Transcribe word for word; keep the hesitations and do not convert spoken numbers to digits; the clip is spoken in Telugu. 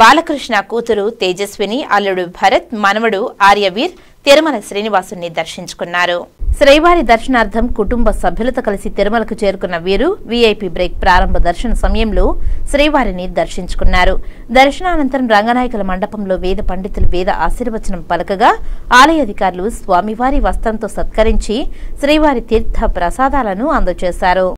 బాలకృష్ణ కూతురు తేజస్విని, అల్లుడు భరత్, మనవడు ఆర్యవీర్ తిరుమల శ్రీనివాసుని దర్శించుకున్నారు. శ్రీవారి దర్శనార్థం కుటుంబ సభ్యులతో కలిసి తిరుమలకు చేరుకున్న వీరు వీఐపీ బ్రేక్ ప్రారంభ దర్శన సమయంలో శ్రీవారిని దర్శించుకున్నారు. దర్శనానంతరం రంగనాయకుల మండపంలో వేద పండితులు వేద ఆశీర్వచనం పలకగా ఆలయ అధికారులు స్వామివారి వస్త్రంతో సత్కరించి శ్రీవారి తీర్థ ప్రసాదాలను అందజేశారు.